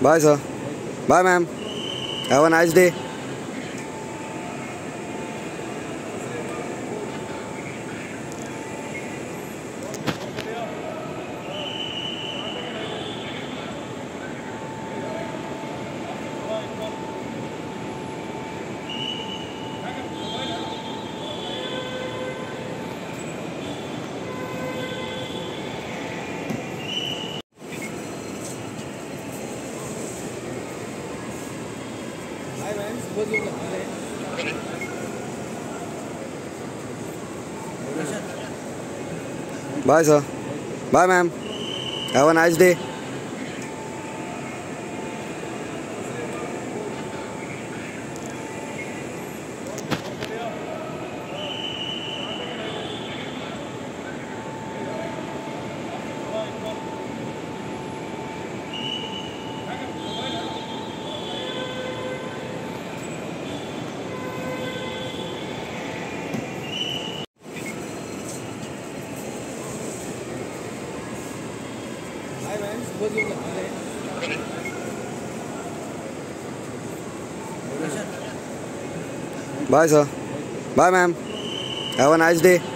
Bye, sir. Bye, ma'am. Have a nice day. Bye, sir. Bye, ma'am. Have a nice day. Bye, sir. Bye, ma'am. Have a nice day.